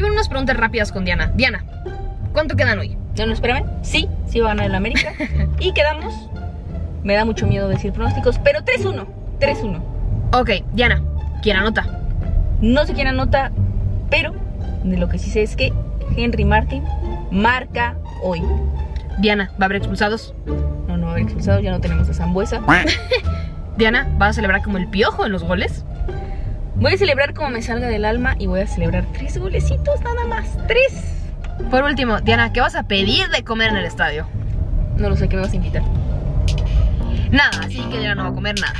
aquí van unas preguntas rápidas con Diana. Diana, ¿cuánto quedan hoy? No nos esperaban. Sí, sí va a ganar el América. Y quedamos, me da mucho miedo decir pronósticos, pero 3-1. 3-1. Ok, Diana, ¿quién anota? No sé quién anota, pero de lo que sí sé es que Henry Martin marca hoy. Diana, ¿va a haber expulsados? No, no va a haber expulsados, ya no tenemos a Zambuesa. Diana, ¿vas a celebrar como el Piojo en los goles? Voy a celebrar como me salga del alma y voy a celebrar 3 golecitos nada más. 3. Por último, Diana, ¿qué vas a pedir de comer en el estadio? No lo sé, ¿qué me vas a invitar? Nada, así que Diana no va a comer nada.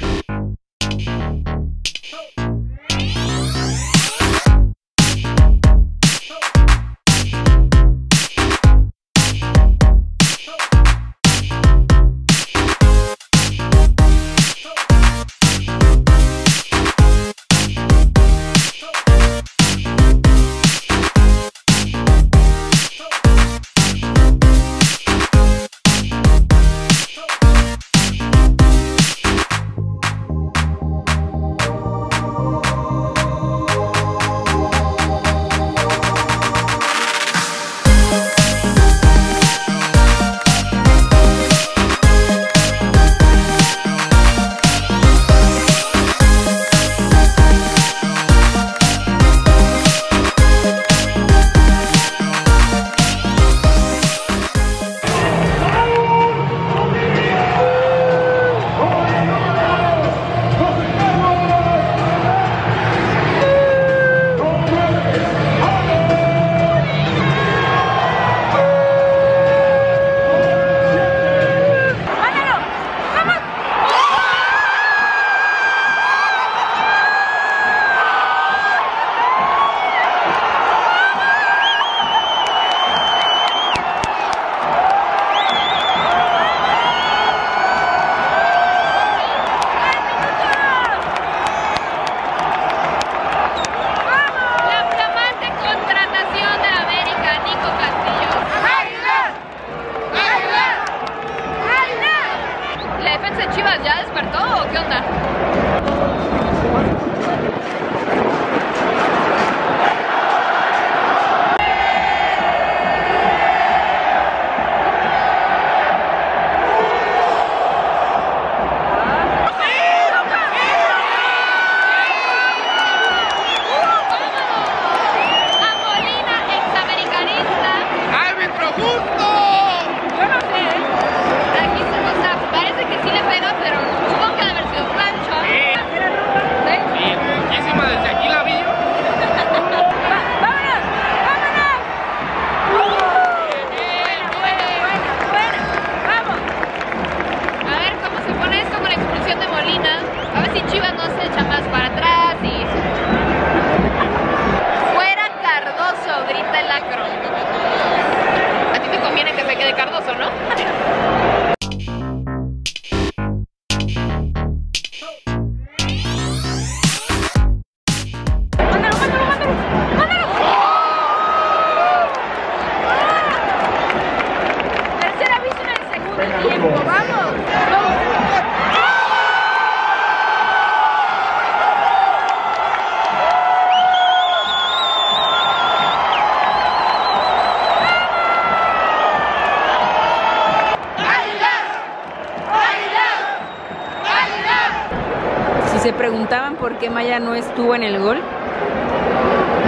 Se preguntaban por qué Maya no estuvo en el gol.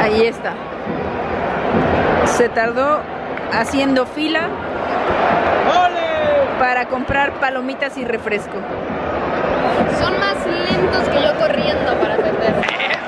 Ahí está. Se tardó haciendo fila para comprar palomitas y refresco. Son más lentos que yo corriendo para atender.